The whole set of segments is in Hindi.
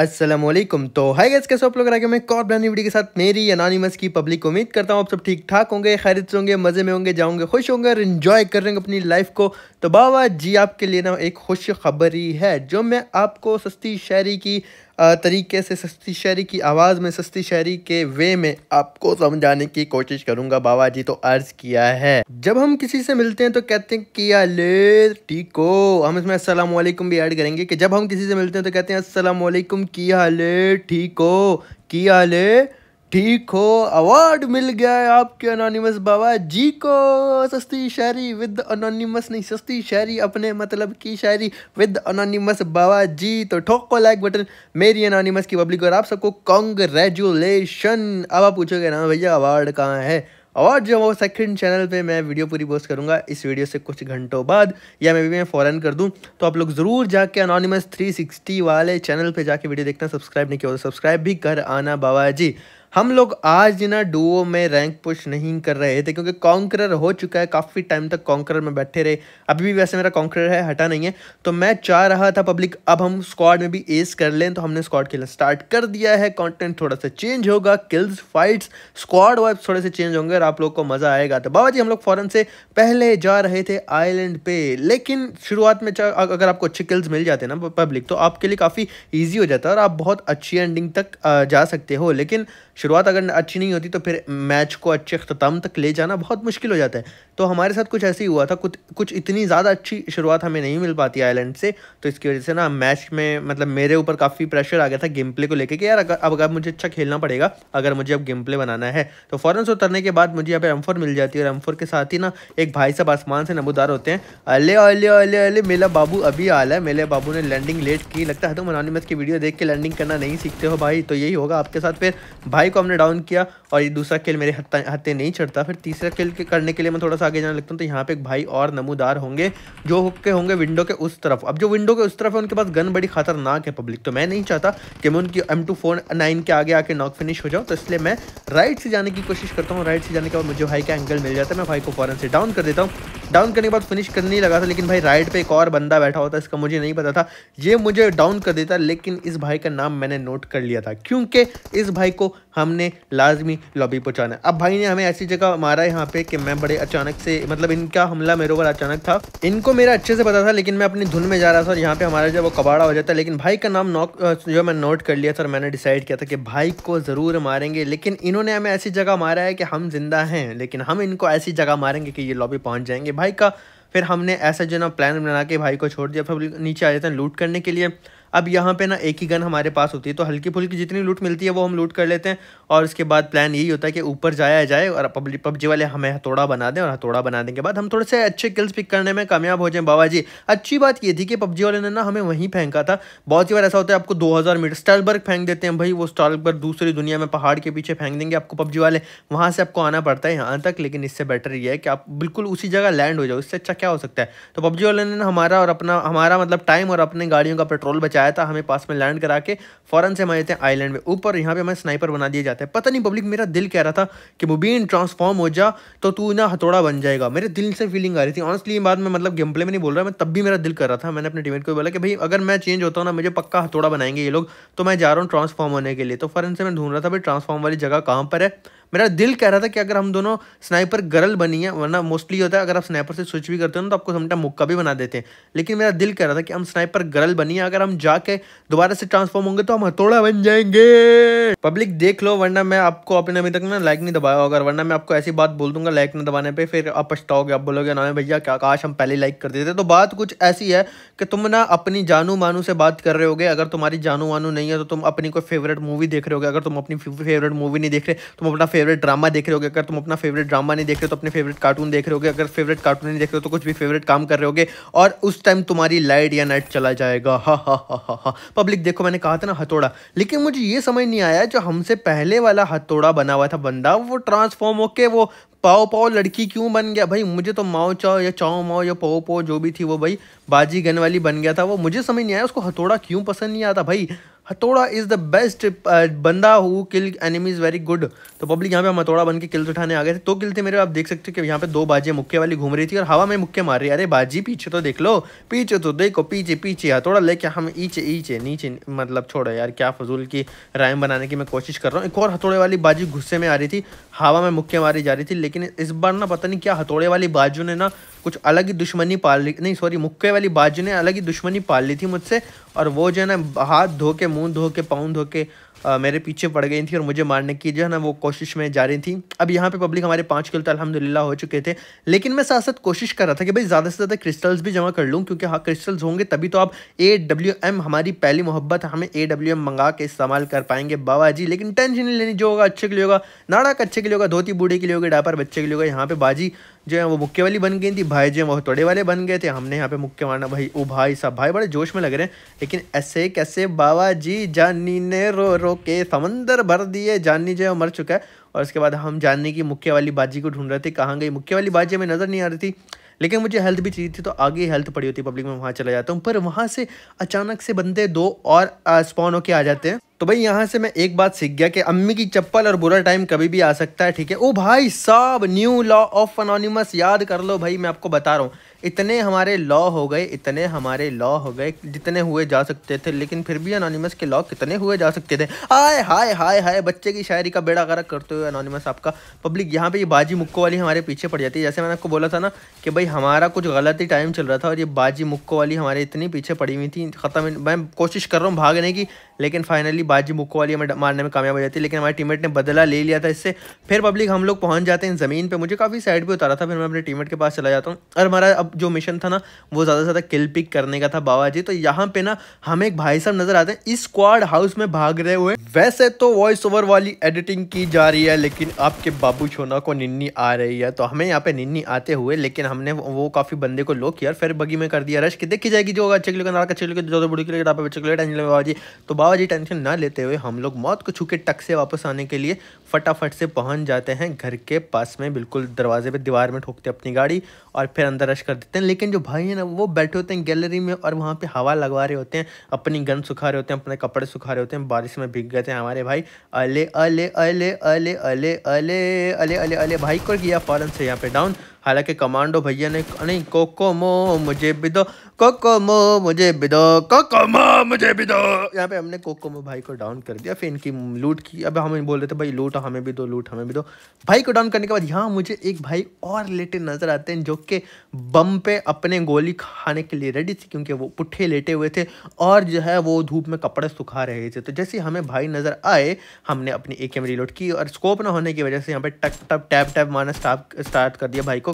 अस्सलाम वालेकुम। तो हाय गाइस, कैसे आप लोग आगे मैं और ब्रांड वीडियो के साथ मेरी एनोनिमस की पब्लिक उम्मीद करता हूँ आप सब ठीक ठाक होंगे, खैरियत से होंगे, मज़े में होंगे, जाओगे खुश होंगे और इन्जॉय कर रहे होंगे अपनी लाइफ को। तो बाबा जी आपके लिए ना एक खुश खबर ही है जो मैं आपको सस्ती शायरी की तरीके से, सस्ती शायरी की आवाज़ में, सस्ती शायरी के वे में आपको समझाने की कोशिश करूँगा। बाबा जी तो अर्ज़ किया है जब हम किसी से मिलते हैं तो कहते हैं कि अले ठीको, हम इसमें अस्सलाम वालेकुम भी ऐड करेंगे कि जब हम किसी से मिलते हैं तो कहते हैं अस्सलाम वालेकुम की हाल है ठीको, की हाल है ठीक हो। अवार्ड मिल गया है आपके एनोनिमस बाबा जी को, सस्ती शायरी विद एनोनिमस नहीं, सस्ती शायरी अपने मतलब की शायरी विद एनोनिमस बाबा जी। तो ठोको लाइक बटन मेरी एनोनिमस की पब्लिक और आप सबको कांग्रेचुलेशन। अब आप पूछोगे ना भैया अवार्ड कहाँ है, और जो वो सेकंड चैनल पे मैं वीडियो पूरी पोस्ट करूँगा इस वीडियो से कुछ घंटों बाद, या मे भी मैं फ़ौरन कर दूँ। तो आप लोग ज़रूर जाके एनोनिमस 360 वाले चैनल पे जाके वीडियो देखना, सब्सक्राइब नहीं किया हो तो सब्सक्राइब भी कर आना बाबा जी। हम लोग आज ना डुओ में रैंक पुश नहीं कर रहे थे क्योंकि कॉन्करर हो चुका है, काफ़ी टाइम तक कॉन्करर में बैठे रहे। अभी भी वैसे मेरा कॉन्करर है, हटा नहीं है, तो मैं चाह रहा था पब्लिक अब हम स्क्वाड में भी एस कर लें, तो हमने स्क्वाड खेलना स्टार्ट कर दिया है। कंटेंट थोड़ा सा चेंज होगा, किल्स, फाइट्स, स्क्वाड वाइब्स थोड़े से चेंज होंगे और आप लोग को मज़ा आएगा। तो बाबा जी हम लोग फ़ौरन से पहले जा रहे थे आइलैंड पे, लेकिन शुरुआत में अगर आपको अच्छे किल्स मिल जाते ना पब्लिक तो आपके लिए काफ़ी ईजी हो जाता है और आप बहुत अच्छी एंडिंग तक जा सकते हो। लेकिन शुरुआत अगर अच्छी नहीं होती तो फिर मैच को अच्छे अख्ताम तक ले जाना बहुत मुश्किल हो जाता है। तो हमारे साथ कुछ ऐसे ही हुआ था, कुछ इतनी ज़्यादा अच्छी शुरुआत हमें नहीं मिल पाती आइलैंड से, तो इसकी वजह से ना मैच में मतलब मेरे ऊपर काफ़ी प्रेशर आ गया था गेम प्ले को लेके कि यार अब मुझे अच्छा खेलना पड़ेगा अगर मुझे अब गेम प्ले बनाना है। तो फ़ौरन से उतरने के बाद मुझे यहाँ पर M4 मिल जाती है और M4 के साथ ही ना एक भाई साहब आसमान से नमूदार होते हैं, अले अले अले अले मेरा बाबू अभी आला है, मेरे बाबू ने लैंडिंग लेट की। लगता है तुम एनोनिमस की वीडियो देख के लैंडिंग करना नहीं सीखते हो भाई, तो यही होगा आपके साथ। फिर भाई को हमने डाउन किया और ये दूसरा किल मेरे हत्ते नहीं चढ़ता। फिर तीसरा किल करने के लिए मैं थोड़ा सा आगे जाने लगता हूँ तो यहाँ पे एक भाई और नमूदार होंगे जो हुक्के होंगे विंडो के उस तरफ। अब जो विंडो के उस तरफ है उनके पास गन बड़ी खतरनाक है पब्लिक, तो मैं नहीं चाहता कि मैं उनकी M249 के आगे आके नॉक फिनिश हो जाऊँ, तो इसलिए मैं राइट से जाने की कोशिश करता हूँ। राइट से जाने के बाद मुझे भाई का एंगल मिल जाता है, मैं भाई को फ़ौरन से डाउन कर देता हूँ। डाउन करने के बाद फिनिश करने ही लगा था लेकिन भाई राइट पर एक और बंदा बैठा होता, इसका मुझे नहीं पता था, ये मुझे डाउन कर देता, लेकिन इस भाई का नाम मैंने नोट कर लिया था क्योंकि इस भाई को हमने लाजमी लॉबी पहुंचाना है। अब भाई ने हमें ऐसी जगह मारा यहाँ पे कि मैं बड़े अचानक से, मतलब इनका हमला मेरे ऊपर अचानक था, इनको मेरा अच्छे से पता था लेकिन मैं अपनी धुन में जा रहा था और यहाँ पे हमारा जब वो कबाड़ा हो जाता है। लेकिन भाई का नाम जो मैं नोट कर लिया था और मैंने डिसाइड किया था कि भाई को ज़रूर मारेंगे, लेकिन इन्होंने हमें ऐसी जगह मारा है कि हम जिंदा हैं लेकिन हम इनको ऐसी जगह मारेंगे कि ये लॉबी पहुँच जाएंगे भाई का। फिर हमने ऐसा जो ना प्लान बना के भाई को छोड़ दिया। फिर नीचे आ जाते हैं लूट करने के लिए। अब यहाँ पे ना एक ही गन हमारे पास होती है तो हल्की फुल्की जितनी लूट मिलती है वो हम लूट कर लेते हैं और उसके बाद प्लान यही होता है कि ऊपर जाया जाए और पबजी वाले हमें हथौड़ा बना दें और हथौड़ा बनाने के बाद हम थोड़े से अच्छे किल्स पिक करने में कामयाब हो जाएं बाबा जी। अच्छी बात ये थी कि पबजी वाले ने ना हमें वहीं फेंका था। बहुत ही बार ऐसा होता है आपको 2000 मीटर स्टालबर्ग फेंक देते हैं भाई, वो स्टालबर्ग दूसरी दुनिया में पहाड़ के पीछे फेंक देंगे आपको पबजी वाले, वहाँ से आपको आना पड़ता है यहाँ तक। लेकिन इससे बेटर ये है कि आप बिल्कुल उसी जगह लैंड हो जाओ, इससे अच्छा क्या हो सकता है। तो पबजी वाले ने हमारा और हमारा मतलब टाइम और अपने गाड़ियों का पेट्रोल आया था, हमें पास में लैंड करा के फौरन से हम आए थे आइलैंड में ऊपर। यहाँ पे हमें स्नाइपर बना दिया जाता है। पता नहीं पब्लिक, मेरा दिल कह रहा था कि मुबीन ट्रांसफॉर्म हो जा तो तू ना हथौड़ा बन जाएगा, मेरे दिल से फीलिंग आ रही थी ऑनेस्टली। बाद में मतलब गेम प्ले में नहीं बोल रहा मैं, तब भी मेरा दिल कर रहा था। मैंने अपने टीममेट को बोला कि भाई अगर मैं चेंज होता हूँ ना मुझे पक्का हथौड़ा बनाएंगे ये लोग, तो मैं जा रहा हूँ ट्रांसफॉर्म होने के लिए। तो फौरन से मैं ढूंढ रहा था भाई ट्रांसफॉर्म वाली जगह कहाँ पर है। मेरा दिल कह रहा था कि अगर हम दोनों स्नाइपर गर्ल बनी है, वरना मोस्टली होता है अगर आप स्नाइपर से स्विच भी करते हो ना तो आपको समटाइम मुक्का भी बना देते हैं, लेकिन मेरा दिल कह रहा था कि हम स्नाइपर गर्ल बनी है, अगर हम जाके दोबारा से ट्रांसफॉर्म होंगे तो हम हथौड़ा बन जाएंगे। पब्लिक देख लो, वरना मैं आपको अपने अभी तक ना लाइक नहीं दबाया होगा, वरना मैं आपको ऐसी बात बोल दूंगा लाइक ना दबाने पर, फिर आप पछताओगे, आप बोलोगे ना भैया क्या काश हम पहले लाइक कर देते। तो बात कुछ ऐसी है कि तुम ना अपनी जानू मानू से बात कर रहे होगे, अगर तुम्हारी जानू वानू नहीं है तो तुम अपनी कोई फेवरेट मूवी देख रहे होगे, अगर तुम अपनी फेवरेट मूवी नहीं देख रहे तुम अपना फेवरेट ड्रामा देख रहे होगे, अगर तुम अपना फेवरेट ड्रामा नहीं देख रहे हो तो अपने फेवरेट कार्टून देख रहे होगे, अगर फेवरेट कार्टून नहीं देख रहे हो तो कुछ भी फेवरेट काम कर रहे होगे और उस टाइम तुम्हारी लाइट या नाइट चला जाएगा। हा हा हा हा हा। पब्लिक देखो मैंने कहा था ना हथौड़ा, लेकिन मुझे ये समझ नहीं आया जो हमसे पहले वाला हथौड़ा बना हुआ था बंदा वो ट्रांसफॉर्म होके वो पाओ पाओ लड़की क्यों बन गया भाई। मुझे तो माओ चाओ या चाओ माओ या पाओ पाओ जो भी थी वो भाई बाजी गन वाली बन गया था वो, मुझे समझ नहीं आया उसको हथौड़ा क्यों पसंद नहीं आता भाई। हथौड़ा इज द बेस्ट, बंदा who kill enemies very good. तो पब्लिक यहाँ पे हम हथौड़ा बन के किल्स उठाने आ गए थे। तो किल थे मेरे, आप देख सकते हो कि यहाँ पे दो बाजी मुक्के वाली घूम रही थी और हवा में मुक्के मार रही। अरे बाजी पीछे तो देख लो, पीछे तो देखो, पीछे पीछे हथौड़ा लेके हम ईचे ईचे नीचे। मतलब छोड़ो यार, क्या फजूल की राइम बनाने की मैं कोशिश कर रहा हूँ। एक और हथौड़े वाली बाजी गुस्से में आ रही थी, हवा में मुक्के मारी जा रही थी। लेकिन इस बार ना पता नहीं क्या हथौड़े वाली बाजू ने ना कुछ अलग ही दुश्मनी पाल ली, नहीं सॉरी मुक्के वाली बाजू ने अलग ही दुश्मनी पाल ली थी मुझसे। और वो जो है ना हाथ धो के मुँह धो के पाँव धो के मेरे पीछे पड़ गई थी और मुझे मारने की जो है ना वो कोशिश में जा रही थी। अब यहाँ पे पब्लिक हमारे 5 किल तो अल्हम्दुलिल्लाह हो चुके थे। लेकिन मैं साथ साथ कोशिश कर रहा था कि भाई ज़्यादा से ज़्यादा क्रिस्टल्स भी जमा कर लूँ, क्योंकि हाँ क्रिस्टल्स होंगे तभी तो आप AWM, हमारी पहली मोहब्बत, हमें AWM मंगा के इस्तेमाल कर पाएंगे बाबा जी। लेकिन टेंशन नहीं लेनी, जो होगा अच्छे के लिए होगा। नाड़क अच्छे के लिए होगा, धोती बूढ़े के लिए होगी, डापर बच्चे के लिए होगा। यहाँ पर बाजी जो है वो मुक्के वाली बन गई थी, भाई जो है वो हथौड़े वाले बन गए थे। हमने यहाँ पे मुक्के मारना, भाई ओ भाई साहब, भाई बड़े जोश में लग रहे हैं। लेकिन ऐसे कैसे बाबा जी, जानी ने रो रो के समंदर भर दिए। जानी जो है मर चुका है और उसके बाद हम जानी की मुक्के वाली बाजी को ढूंढ रहे थे। कहाँ गई मुक्के वाली बाजी, हमें नज़र नहीं आ रही थी। लेकिन मुझे हेल्थ भी चाहिए थी, तो आगे हेल्थ पड़ी होती पब्लिक, में वहाँ चला जाता हूँ। पर वहाँ से अचानक से बंदे दो और स्पॉन होके आ जाते हैं। तो भाई यहाँ से मैं एक बात सीख गया कि अम्मी की चप्पल और बुरा टाइम कभी भी आ सकता है, ठीक है। ओ भाई साहब, न्यू लॉ ऑफ अनोनिमस याद कर लो भाई, मैं आपको बता रहा हूँ। इतने हमारे लॉ हो गए, इतने हमारे लॉ हो गए जितने हुए जा सकते थे, लेकिन फिर भी अनोनिमस के लॉ कितने हुए जा सकते थे। हाय हाय हाय हाय, बच्चे की शायरी का बेड़ा गर्क करते हुए अनोनिमस आपका। पब्लिक यहाँ पे ये बाजी मुक्को वाली हमारे पीछे पड़ जाती है। जैसे मैंने आपको बोला था ना कि भाई हमारा कुछ गलत ही टाइम चल रहा था और ये बाजी मुक्को वाली हमारे इतनी पीछे पड़ी हुई थी। ख़त्म, मैं कोशिश कर रहा हूँ भागने की, लेकिन फाइनली बाजी मुक्को वाली हमें मारने में कामयाब हो जाती है। लेकिन हमारे टीममेट ने बदला ले लिया था इससे। फिर पब्लिक हम लोग पहुँच जाते हैं ज़मीन पर, मुझे काफ़ी साइड पर उतारा था। फिर मैं अपने टीममेट के पास चला जाता हूँ और हमारा जो मिशन था ना वो ज़्यादा से ज़्यादा किल पिक करने का था बाबा जी। तो यहाँ पे ना हमें एक भाई साहब नजर आते हैं इस स्क्वाड हाउस में भाग रहे हुए। वैसे तो वॉइस ओवर वाली एडिटिंग की जा रही है, लेकिन आपके बाबू छोना को निन्नी आ रही है। तो हमें यहाँ पे निन्नी आते हुए, लेकिन हमने वो काफ़ी बंदे को लो किया, फिर बगी में कर दिया रश। की देखी जाएगी, जो होगा अच्छे के लिए, नाक अच्छे के लिए, बुढ़ी के लिए, डापा बच्चे के लिए, टेंशन ले बाबा जी। तो बाबा जी टेंशन ना लेते हुए हम लोग मौत को छू के टक से वापस आने के लिए फटाफट से पहुँच जाते हैं घर के पास में, बिल्कुल दरवाजे पर दीवार में ठोकते अपनी गाड़ी और फिर अंदर रश कर देते हैं। लेकिन जो भाई है ना वो बैठे होते हैं गैलरी में और वहाँ पे हवा लगवा रहे होते हैं, अपनी गन सुखा रहे होते हैं, अपने कपड़े सुखा रहे होते हैं। बारिश में भीग गए थे हमारे भाई। अले अले अले अले अले अले अले अले अले, भाई को किया फौरन से यहाँ पे डाउन। हालांकि कमांडो भैया ने नहीं, कोकोमो मुझे भी दो, कोकोमो मुझे भी दो, कोकोमो मुझे भी दो। यहाँ पे हमने कोकोमो भाई को डाउन कर दिया, फिर इनकी लूट की। अब हम बोल रहे थे भाई लूट हमें भी दो, लूट हमें भी दो। भाई को डाउन करने के बाद यहाँ मुझे एक भाई और लेटे नज़र आते हैं, जो कि बम पे अपने गोली खाने के लिए रेडी थी, क्योंकि वो पुट्ठे लेटे हुए थे और जो है वो धूप में कपड़े सुखा रहे थे। तो जैसे हमें भाई नज़र आए, हमने अपनी AK में रिलोड की और स्कोप ना होने की वजह से यहाँ पे टक टप टैप टैप मारना स्टार्ट कर दिया भाई को।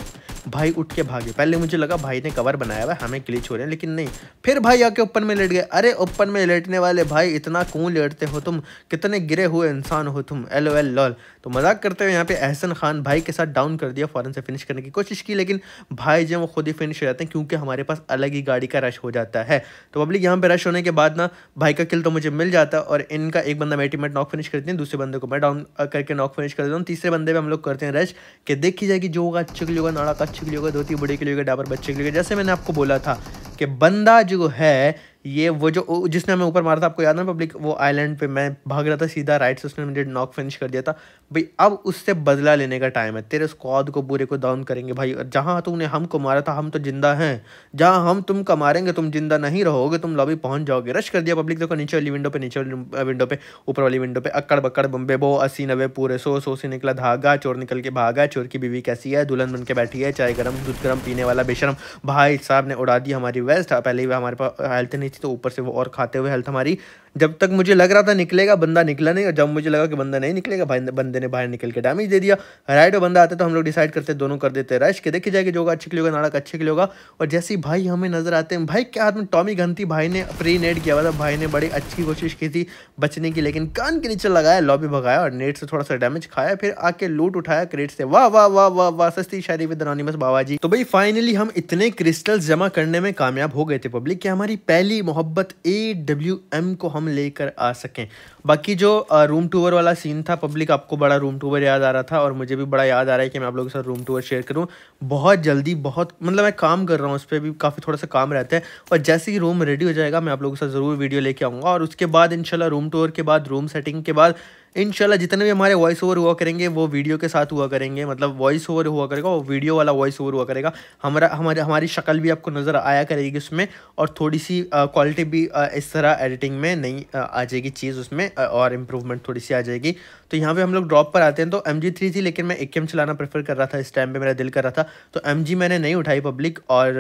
भाई उठ के भागे, पहले मुझे लगा भाई ने कवर बनाया हुआ है, हमें ग्लिच हो रहे हैं, लेकिन नहीं, फिर भाई आके ओपन में लेट गए। अरे ओपन में लेटने वाले भाई, इतना क्यों लेटते हो तुम, कितने गिरे हुए इंसान हो तुम, LOL लॉल। तो मजाक करते हुए यहाँ पे एहसन खान भाई के साथ डाउन कर दिया, फ़ौरन से फिनिश करने की कोशिश की, लेकिन भाई जो वो खुद ही फिनिश हो जाते हैं, क्योंकि हमारे पास अलग ही गाड़ी का रश हो जाता है। तो पब्लिक यहाँ पर रश होने के बाद ना भाई का किल तो मुझे मिल जाता है और इनका एक बंदा मेरी टीममेट नॉक फिनिश करती है, दूसरे बंदे को मैं डाउन करके नॉक फिनिश कर देता हूँ। तीसरे बंदे पर हम लोग करते हैं रश कि देखी जाएगी, जो होगा अच्छे के लिए होगा, नाड़ा का अच्छे के लिए होगा, धोती बड़े के लिए होगा, डाबर बच्चे के लिए। जैसे मैंने आपको बोला था कि बंदा जो है ये वो जो जिसने हमें ऊपर मारा था, आपको याद है पब्लिक, वो आइलैंड पे मैं भाग रहा था सीधा राइट से, उसने मुझे नॉक फिनिश कर दिया था। भाई अब उससे बदला लेने का टाइम है, तेरे स्क्वाड को पूरे को डाउन करेंगे भाई। और जहाँ तुमने हमको मारा था, हम तो जिंदा हैं, जहाँ हम तुमको मारेंगे तुम जिंदा नहीं रहोगे, तुम लॉबी पहुँच जाओगे। रश कर दिया पब्लिक, देखो नीचे वाली विंडो पे, नीचे वाली विंडो पे, ऊपर वाली विंडो पे, अक्कड़ बक्कड़ बम्बे बो, 80-90 पूरे 100 से निकला धागा, चोर निकल के भागा, चोर की बीवी कैसी है, दुल्हन बन के बैठी है, चाय गर्म दूध गर्म पीने वाला बेशरम। भाई साहब ने उड़ा दी हमारी वेस्ट, पहले ही हमारे पास हेल्थ नहीं थी, तो ऊपर से वो और खाते हुए हेल्थ हमारी। जब तक मुझे लग रहा था निकलेगा बंदा, निकला नहीं, और जब मुझे लगा कि बंदा नहीं निकलेगा, भाई बंदे ने बाहर निकल के डैमेज दे दिया। राइट वो बंदा आते तो हम लोग डिसाइड करते, दोनों कर देते रश के, देखी जाएगी, जो होगा अच्छे के लिए होगा, नाड़क अच्छे के लिए होगा। और जैसे ही भाई हमें नजर आते हैं, भाई के हाथ में टॉमी गन थी, भाई ने प्री नेट किया हुआ था, भाई ने बड़ी अच्छी कोशिश की थी बचने की, लेकिन कान के नीचे लगाया, लॉबी भगाया और नेट से थोड़ा सा डैमेज खाया, फिर आके लूट उठाया क्रेट से। वाह वाह वाह वाह वाह, सस्ती शायरी विद अनोनिमस बाबा जी। तो भाई फाइनली हम इतने क्रिस्टल्स जमा करने में कामयाब हो गए थे पब्लिक कि हमारी पहली मोहब्बत AWM को हम हम लेकर आ सकें। बाकी जो रूम टूर वाला सीन था पब्लिक, आपको बड़ा रूम टूर याद आ रहा था और मुझे भी बड़ा याद आ रहा है कि मैं आप लोगों के साथ रूम टूर शेयर करूं बहुत जल्दी। बहुत मतलब मैं काम कर रहा हूं उस पर भी, काफ़ी थोड़ा सा काम रहता है और जैसे ही रूम रेडी हो जाएगा मैं आप लोगों के साथ ज़रूर वीडियो लेके आऊँगा। और उसके बाद इंशाल्लाह रूम टूर के बाद, रूम सेटिंग के बाद इंशाल्लाह जितने भी हमारे वॉइस ओवर हुआ करेंगे वो वीडियो के साथ हुआ करेंगे, मतलब वॉइस ओवर हुआ करेगा वो वीडियो वाला वॉइस ओवर हुआ करेगा। हमारी शक्ल भी आपको नज़र आया करेगी उसमें और थोड़ी सी क्वालिटी भी इस तरह एडिटिंग में नहीं आ जाएगी चीज़ उसमें और इम्प्रूवमेंट थोड़ी सी आ जाएगी। तो यहाँ पे हम लोग ड्रॉप पर आते हैं। तो MG3 थी लेकिन मैं AKM चलाना प्रेफर कर रहा था इस टाइम पे, मेरा दिल कर रहा था तो MG मैंने नहीं उठाई पब्लिक और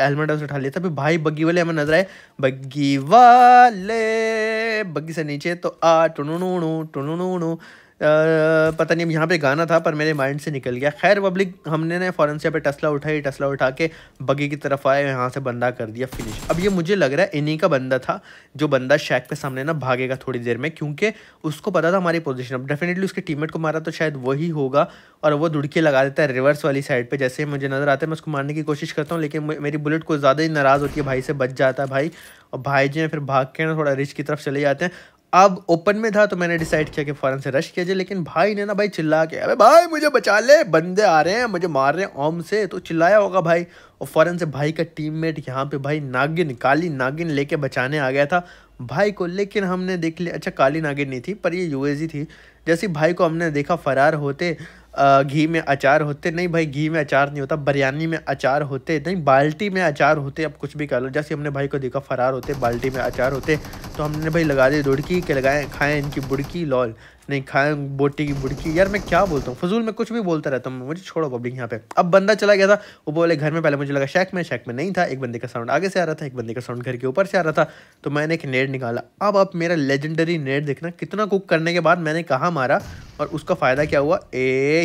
हेलमेट उठा लिया था। फिर भाई बग्गी वाले हमें नजर आए, बग्गी वाले बग्गी से नीचे तो आ टुनू, पता नहीं अब यहाँ पे गाना था पर मेरे माइंड से निकल गया। खैर पब्लिक हमने ना फ़ौरन से यहाँ पे टेस्ला उठाई, टेस्ला उठा के बग्गी की तरफ आए, यहाँ से बंदा कर दिया फिनिश। अब ये मुझे लग रहा है इन्हीं का बंदा था जो बंदा शैक के सामने ना भागेगा थोड़ी देर में, क्योंकि उसको पता था हमारी पोजीशन। अब डेफिनेटली उसके टीममेट को मारा तो शायद वही होगा और वो दुड़के लगा देता है रिवर्स वाली साइड पर। जैसे मुझे नज़र आता है मैं उसको मारने की कोशिश करता हूँ लेकिन मेरी बुलेट को ज़्यादा ही नाराज़ होती है, भाई से बच जाता है भाई। और भाई जी फिर भाग के ना थोड़ा रिच की तरफ चले जाते हैं। अब ओपन में था तो मैंने डिसाइड किया कि फ़ौरन से रश किया जाए लेकिन भाई ने ना भाई चिल्ला के, अबे भाई मुझे बचा ले, बंदे आ रहे हैं मुझे मार रहे हैं ओम से, तो चिल्लाया होगा भाई। और फ़ौरन से भाई का टीममेट यहाँ पे भाई नागिन, काली नागिन लेके बचाने आ गया था भाई को, लेकिन हमने देख लिया। अच्छा काली नागिन नहीं थी पर ये UAZ थी। जैसे भाई को हमने देखा फ़रार होते, घी में अचार होते, नहीं भाई घी में अचार नहीं होता, बिरयानी में अचार होते, नहीं बाल्टी में अचार होते, अब कुछ भी कह लो। जैसे हमने भाई को देखा फ़रार होते, बाल्टी में अचार होते, तो हमने भाई लगा दी दुड़की के, लगाएं खाएं इनकी बुड़की, लॉल नहीं खाएं बोटी की बुड़की। यार मैं क्या बोलता हूँ फजूल में, कुछ भी बोलता रहता हूँ, मुझे छोड़ो पब्लिक यहाँ पे। अब बंदा चला गया था, वो बोले घर में, पहले मुझे लगा शैक में नहीं था, एक बंदे का साउंड आगे से आ रहा था, एक बंदे का साउंड घर के ऊपर से आ रहा था, तो मैंने एक नेट निकाला। अब आप मेरा लेजेंडरी नेट देखना कितना कुक करने के बाद मैंने कहाँ मारा और उसका फ़ायदा क्या हुआ।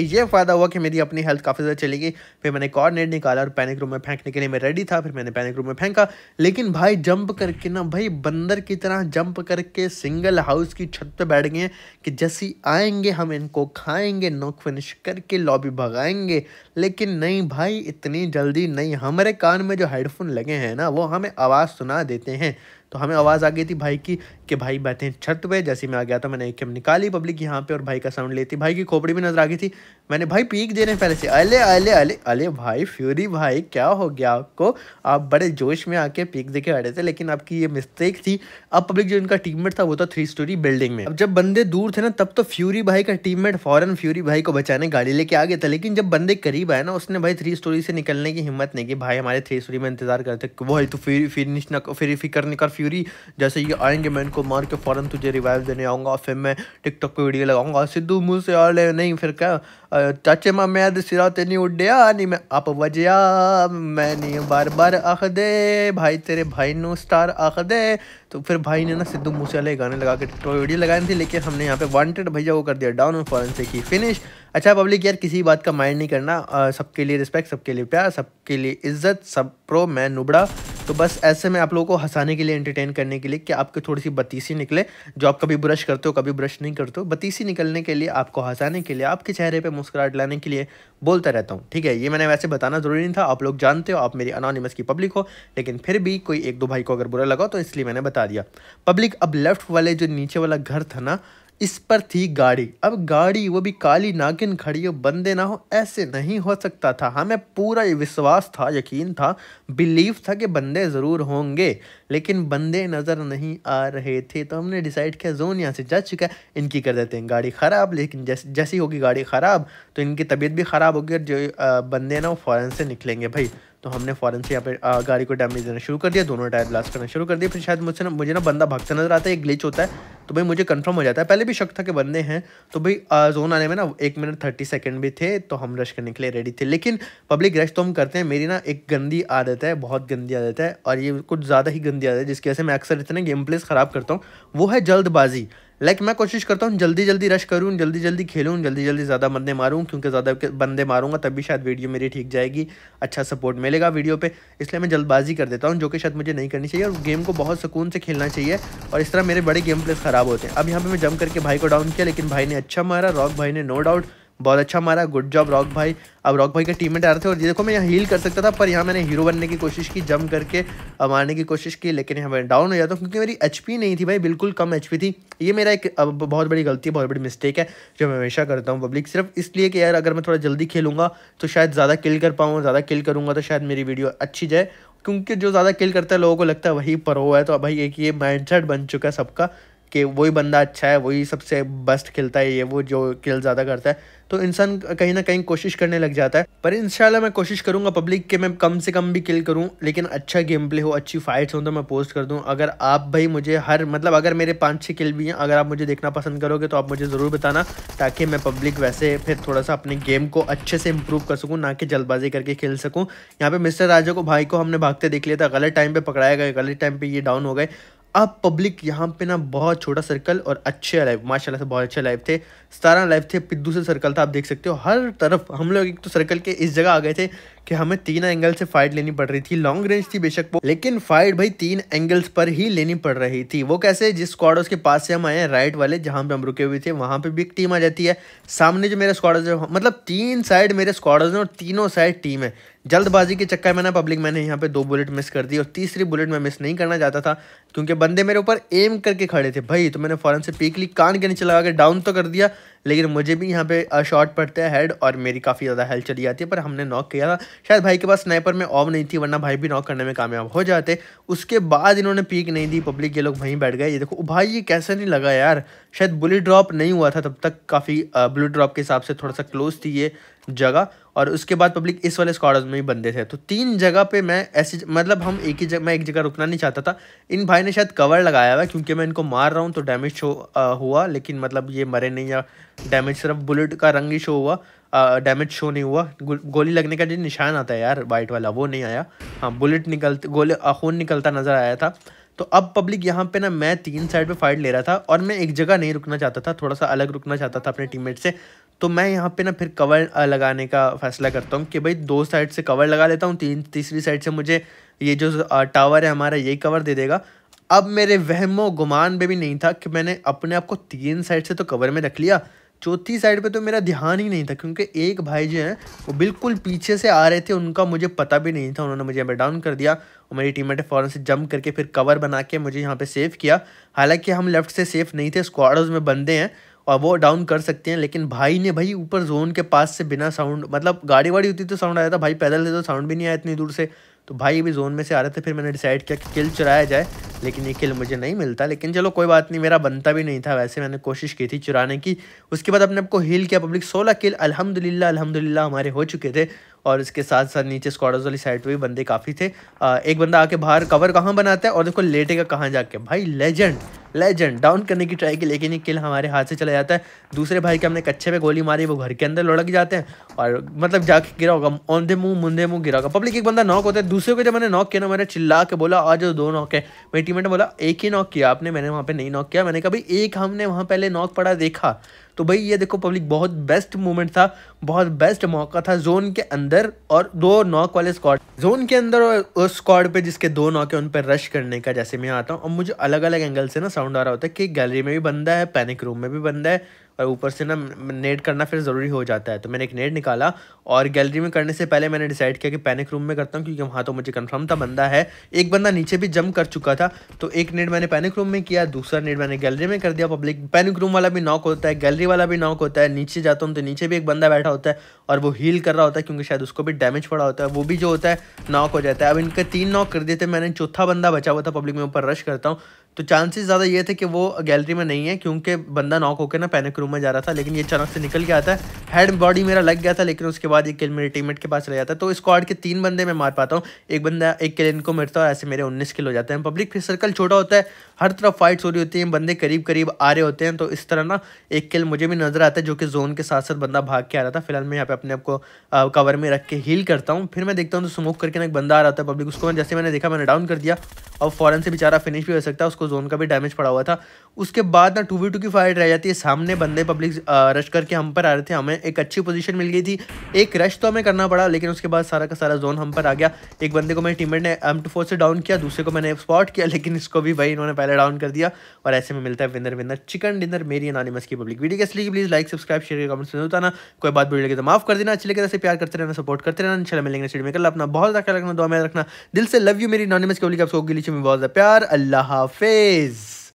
ये फ़ायदा हुआ कि मेरी अपनी हेल्थ काफ़ी ज़्यादा चली गई। फिर मैंने एक और नेट निकाला और पैनिक रूम में फेंकने के लिए मैं रेडी था, फिर मैंने पैनिक रूम में फेंका लेकिन भाई जंप करके ना भाई बंदर की तरह जंप करके सिंगल हाउस की छत पर बैठ गए कि जैसे आएंगे हम इनको खाएंगे, नॉक फिनिश करके लॉबी भगाएंगे। लेकिन नहीं भाई इतनी जल्दी नहीं, हमारे कान में जो हेडफोन लगे हैं ना वो हमें आवाज़ सुना देते हैं। तो हमें आवाज़ आ गई थी भाई की कि भाई बैठे हैं छत पे। जैसे मैं आ गया था मैंने AKM निकाली पब्लिक यहाँ पे और भाई का साउंड लेती, भाई की खोपड़ी भी नजर आ गई थी। मैंने भाई पीक दे रहे हैं पहले से, अले अले अले अले भाई फ्यूरी भाई क्या हो गया आपको, आप बड़े जोश में आके पीक दे के बैठे थे लेकिन आपकी ये मिस्टेक थी। अब पब्लिक जो इनका टीममेट था वो था 3 स्टोरी बिल्डिंग में। अब जब बंदे दूर थे ना तब तो फ्यूरी भाई का टीममेट फ़ौरन फ्यूरी भाई को बचाने गाड़ी लेके आ गया था, लेकिन जब बंदे करीब आए ना उसने भाई 3 स्टोरी से निकलने की हिम्मत नहीं की। भाई हमारे 3 स्टोरी में इंतजार करते भाई तो फिर निकल फ्यूरी, जैसे ये आएंगे मैं इनको मार के फ़ौरन तुझे रिवाइव देने आऊँगा, फिर मैं TikTok पे वीडियो लगाऊंगा, सिद्धू मुँह से आ ले नहीं फिर क्या चाचे माँ मैं सिरा ते नहीं उड्या नहीं मैं आप वजया मैं नहीं बार बार आख दे भाई तेरे भाई नो स्टार आख दे। तो फिर भाई ने ना सिद्धू मूसे वाले गाने लगा के TikTok वीडियो लगाई थी लेकिन हमने यहाँ पे वांटेड भैया वो कर दिया डाउन और फ़ौरन से की फिनिश। अच्छा पब्लिक यार किसी बात का माइंड नहीं करना, सबके लिए रिस्पेक्ट, सबके लिए प्यार, सबके लिए इज्जत, सब प्रो मैं नुबड़ा। तो बस ऐसे में आप लोगों को हंसाने के लिए, एंटरटेन करने के लिए कि आपके थोड़ी सी बतीसी निकले, जो आप कभी ब्रश करते हो कभी ब्रश नहीं करते हो, बतीसी निकलने के लिए, आपको हंसाने के लिए, आपके चेहरे पे मुस्कुराहट लाने के लिए बोलता रहता हूँ। ठीक है ये मैंने वैसे बताना ज़रूरी नहीं था, आप लोग जानते हो आप मेरी अनोनिमस की पब्लिक हो, लेकिन फिर भी कोई 1-2 भाई को अगर बुरा लगा तो इसलिए मैंने बता दिया पब्लिक। अब लेफ्ट वाले जो नीचे वाला घर था ना इस पर थी गाड़ी, अब गाड़ी वो भी काली नागिन खड़ी हो, बंदे ना हो ऐसे नहीं हो सकता था। हमें पूरा विश्वास था, यकीन था, बिलीफ था कि बंदे ज़रूर होंगे लेकिन बंदे नज़र नहीं आ रहे थे। तो हमने डिसाइड किया जोन यहाँ से जा चुका है, इनकी कर देते हैं गाड़ी ख़राब। लेकिन जैसी होगी गाड़ी ख़राब तो इनकी तबीयत भी ख़राब होगी और जो बंदे ना वो फ़ौरन से निकलेंगे भाई। तो हमने फ़ौरन से यहाँ पे गाड़ी को डैमेज देना शुरू कर दिया, दोनों टायर ब्लास्ट करना शुरू कर दिया। फिर शायद मुझे ना बंदा भागता नजर आता है, एक ग्लिच होता है तो भाई मुझे कंफर्म हो जाता है, पहले भी शक था कि बंदे हैं। तो भाई जोन आने में ना 1 मिनट 30 सेकंड भी थे तो हम रश करने के लिए रेडी थे। लेकिन पब्लिक रश तो हम करते हैं, मेरी ना एक गंदी आदत है, बहुत गंदी आदत है और ये कुछ ज़्यादा ही गंदी आदत है जिसकी वजह से मैं अक्सर इतने गेम प्लेस ख़राब करता हूँ, वो है जल्दबाजी। लाइक मैं कोशिश करता हूँ जल्दी जल्दी रश करूँ, जल्दी जल्दी खेलूँ, जल्दी जल्दी ज़्यादा बंदे मारूँ, क्योंकि ज़्यादा बंदे मारूंगा तभी शायद वीडियो मेरी ठीक जाएगी, अच्छा सपोर्ट मिलेगा वीडियो पे, इसलिए मैं जल्दबाजी कर देता हूँ जो कि शायद मुझे नहीं करनी चाहिए। और गेम को बहुत सुकून से खेलना चाहिए और इस तरह मेरे बड़े गेम प्लेस ख़राब होते हैं। अब यहाँ पर मैं जंप करके भाई को डाउन किया लेकिन भाई ने अच्छा मारा, रॉक भाई ने नो डाउट बहुत अच्छा मारा, गुड जॉब रॉक भाई। अब रॉक भाई के टीममेट आ रहे थे और ये देखो मैं यहाँ हील कर सकता था पर यहाँ मैंने हीरो बनने की कोशिश की, जम करके मारने की कोशिश की, लेकिन यहाँ मैं डाउन हो जाता हूँ क्योंकि मेरी एचपी नहीं थी भाई, बिल्कुल कम एचपी थी। ये मेरा एक बहुत बड़ी गलती है, बहुत बड़ी मिस्टेक है जो मैं हमेशा करता हूँ पब्लिक, सिर्फ इसलिए कि यार अगर मैं थोड़ा जल्दी खेलूँगा तो शायद ज़्यादा किल कर पाऊँ, ज़्यादा किल करूँगा तो शायद मेरी वीडियो अच्छी जाए, क्योंकि जो ज़्यादा किल करता है लोगों को लगता है वही प्रो है। तो भाई एक ये माइंडसेट बन चुका है सबका कि वही बंदा अच्छा है, वही सबसे बेस्ट खेलता है, ये वो जो किल ज़्यादा करता है, तो इंसान कहीं ना कहीं कोशिश करने लग जाता है। पर इंशाल्लाह मैं कोशिश करूँगा पब्लिक के मैं कम से कम भी किल करूँ, लेकिन अच्छा गेम प्ले हो, अच्छी फाइट्स हो तो मैं पोस्ट कर दूँ। अगर आप भाई मुझे हर मतलब अगर मेरे 5-6 किल भी हैं, अगर आप मुझे देखना पसंद करोगे तो आप मुझे ज़रूर बताना, ताकि मैं पब्लिक वैसे फिर थोड़ा सा अपने गेम को अच्छे से इम्प्रूव कर सकूँ, ना कि जल्दबाजी करके खेल सकूँ। यहाँ पर मिस्टर राजा को भाई को हमने भागते देख लिया था, गलत टाइम पर पकड़ाया गया, गलत टाइम पर ये डाउन हो गए। अब पब्लिक यहाँ पे ना बहुत छोटा सर्कल और अच्छे लाइव माशाल्लाह से बहुत अच्छे लाइव थे, 17 लाइव थे, फिर दूसरे सर्कल था, आप देख सकते हो हर तरफ हम लोग एक तो सर्कल के इस जगह आ गए थे कि हमें 3 एंगल से फाइट लेनी पड़ रही थी। लॉन्ग रेंज थी बेशक वो, लेकिन फाइट भाई 3 एंगल्स पर ही लेनी पड़ रही थी। वो कैसे, जिस स्क्वाड उसके पास से हम आए हैं राइट वाले जहाँ पे हम रुके हुए थे वहाँ पे भी एक टीम आ जाती है, सामने जो मेरा स्क्वाड मतलब 3 साइड मेरे स्क्वाड हैं और तीनों साइड टीम है। जल्दबाजी के चक्कर में ना पब्लिक मैंने यहाँ पे 2 बुलेट मिस कर दी और तीसरी बुलेट मैं मिस नहीं करना चाहता था क्योंकि बंदे मेरे ऊपर एम करके खड़े थे भाई, तो मैंने फ़ौरन से पीक ली, कान के नीचे लगा के डाउन तो कर दिया, लेकिन मुझे भी यहाँ पे शॉट पड़ता है हेड और मेरी काफ़ी ज़्यादा हेल्थ चली जाती है। पर हमने नॉक किया था, शायद भाई के पास स्नाइपर में ऑफ नहीं थी वरना भाई भी नॉक करने में कामयाब हो जाते। उसके बाद इन्होंने पीक नहीं दी पब्लिक, ये लोग वहीं बैठ गए। ये देखो भाई ये कैसे नहीं लगा यार, शायद बुलेट ड्रॉप नहीं हुआ था तब तक, काफ़ी बुलेट ड्रॉप के हिसाब से थोड़ा सा क्लोज थी ये जगह। और उसके बाद पब्लिक इस वाले स्क्वाड में ही बंदे थे, तो 3 जगह पे मैं ऐसे मतलब हम एक ही जगह मैं एक जगह रुकना नहीं चाहता था। इन भाई ने शायद कवर लगाया हुआ क्योंकि मैं इनको मार रहा हूँ तो डैमेज हुआ, लेकिन मतलब ये मरे नहीं या डैमेज सिर्फ बुलेट का रंग ही शो हुआ, डैमेज शो नहीं हुआ। गोली लगने का जो निशान आता है यार वाइट वाला वो नहीं आया, हाँ बुलेट निकलते गोले खून निकलता नज़र आया था। तो अब पब्लिक यहाँ पे ना मैं 3 साइड पे फाइट ले रहा था और मैं एक जगह नहीं रुकना चाहता था, थोड़ा सा अलग रुकना चाहता था अपने टीममेट से। तो मैं यहाँ पे ना फिर कवर लगाने का फैसला करता हूँ कि भाई 2 साइड से कवर लगा लेता हूँ, तीसरी साइड से मुझे ये जो टावर है हमारा यही कवर दे देगा। अब मेरे वहमो गुमान पे भी नहीं था कि मैंने अपने आप को 3 साइड से तो कवर में रख लिया, चौथी साइड पे तो मेरा ध्यान ही नहीं था क्योंकि एक भाई जो हैं वो बिल्कुल पीछे से आ रहे थे, उनका मुझे पता भी नहीं था, उन्होंने मुझे यहाँ पे डाउन कर दिया और मेरी टीममेट ने फ़ौरन से जंप करके फिर कवर बना के मुझे यहाँ पे सेव किया। हालांकि हम लेफ़्ट से सेफ़ नहीं थे, स्क्वाडर्स में बंदे हैं और वो डाउन कर सकते हैं, लेकिन भाई ने भाई ऊपर जोन के पास से बिना साउंड मतलब गाड़ी वाड़ी होती तो साउंड आया था, भाई पैदल से तो साउंड भी नहीं आया इतनी दूर से, तो भाई भी जोन में से आ रहे थे। फिर मैंने डिसाइड किया कि किल चुराया जाए, लेकिन ये किल मुझे नहीं मिलता, लेकिन चलो कोई बात नहीं, मेरा बनता भी नहीं था, वैसे मैंने कोशिश की थी चुराने की। उसके बाद अपने आपको हील किया पब्लिक, 16 किल अल्हम्दुलिल्लाह हमारे हो चुके थे और इसके साथ साथ नीचे स्क्वाडर्स वाली साइड पर भी बंदे काफ़ी थे। एक बंदा आके बाहर कवर कहाँ बनाता है और देखो लेटेगा कहाँ जाके, भाई लेजेंड डाउन करने की ट्राई की, लेकिन ये किल हमारे हाथ से चला जाता है। दूसरे भाई के हमने कच्चे पे गोली मारी, वो घर के अंदर लुढ़क जाते हैं और मतलब जाके गिरा होगा, औंधे मुंह मुंधे मुंह गिरा होगा। पब्लिक एक बंदा नॉक होता है, दूसरे को जब मैंने नॉक किया ना मैंने चिल्ला के बोला आज जो 2 नॉक है, मेरी टीममेट ने बोला एक ही नॉक किया आपने, मैंने वहाँ पर नहीं नॉक किया, मैंने कभी एक हमने वहाँ पहले नॉक पड़ा देखा। तो भाई ये देखो पब्लिक बहुत बेस्ट मूवमेंट था, बहुत बेस्ट मौका था, जोन के अंदर और 2 नॉक वाले स्क्वाड, जोन के अंदर और उस स्क्वाड पे जिसके 2 नॉक है उन पर रश करने का। जैसे मैं आता हूँ और मुझे अलग अलग एंगल से ना साउंड आ रहा होता है कि गैलरी में भी बंदा है, पैनिक रूम में भी बंदा है और ऊपर से ना नेट करना फिर ज़रूरी हो जाता है। तो मैंने एक नेट निकाला और गैलरी में करने से पहले मैंने डिसाइड किया कि पैनिक रूम में करता हूँ क्योंकि वहाँ तो मुझे कंफर्म था बंदा है, एक बंदा नीचे भी जंप कर चुका था। तो एक नेट मैंने पैनिक रूम में किया, दूसरा नेट मैंने गैलरी में कर दिया पब्लिक, पैनिक रूम वाला भी नॉक होता है, गैलरी वाला भी नॉक होता है, नीचे जाता हूँ तो नीचे भी एक बंदा बैठा होता है और वो हील कर रहा होता है क्योंकि शायद उसको भी डैमेज पड़ा होता है, वो भी जो होता है नॉक हो जाता है। अब इनके 3 नॉक कर दिए थे मैंने, चौथा बंदा बचा हुआ था पब्लिक, में ऊपर रश करता हूँ तो चांसेस ज़्यादा ये थे कि वो गैलरी में नहीं है क्योंकि बंदा नॉक होकर ना पैनिक रूम में जा रहा था, लेकिन ये अचानक से निकल के आता है, हेड बॉडी मेरा लग गया था, लेकिन उसके बाद ये किल मेरे टीममेट के पास चला जाता है। तो स्क्वाड के 3 बंदे मैं मार पाता हूँ, एक बंदा एक किल इनको मिलता है, ऐसे मेरे 19 किल हो जाते हैं पब्लिक। फिर सर्कल छोटा होता है, हर तरफ फाइट्स हो रही होती है, बंदे करीब करीब आ रहे होते हैं, तो इस तरह ना एक किल मुझे भी नज़र आता है जो कि जोन के साथ साथ बंदा भाग के आ रहा था। फिलहाल मैं यहाँ पे अपने आपको कवर में रख के हील करता हूँ, फिर मैं देखता हूँ तो स्मोक करके ना एक बंदा आ रहा था पब्लिक, उसको जैसे मैंने देखा मैंने डाउन कर दिया और फ़ौरन से बेचारा फिनिश भी हो सकता है, उसको जोन का भी डैमेज पड़ा हुआ था। उसके बाद ना 2v2 की फाइट रह जाती है, सामने बंदे पब्लिक रश करके हम पर आ रहे थे, हमें एक अच्छी पोजीशन मिल गई थी, एक रश तो हमें करना पड़ा, लेकिन उसके बाद सारा का सारा जोन हम पर आ गया। एक बंदे को मेरे टीममेट ने M24 से डाउन किया, दूसरे को मैंने स्पॉट किया, लेकिन इसको भी वही इन्होंने पहले डाउन कर दिया और ऐसे में मिलता है विनर विनर चिकन डिनर मेरी एनोनिमस की पब्लिक। वीडियो कैसी लगी please like subscribe share comments में बताना, कोई बात बुरी लगे तो माफ कर देना, अच्छी लगे ऐसे प्यार करते रहना सपोर्ट करते रहना, इंशाल्लाह मिलेंगे नेक्स्ट वीडियो में। कल अपना बहुत ख्याल रखना, दुआ में रखना, दिल से लव यू मेरी एनोनिमस की पब्लिक, आपको के लिए बहुत प्यार, अल्लाह हाफिज़।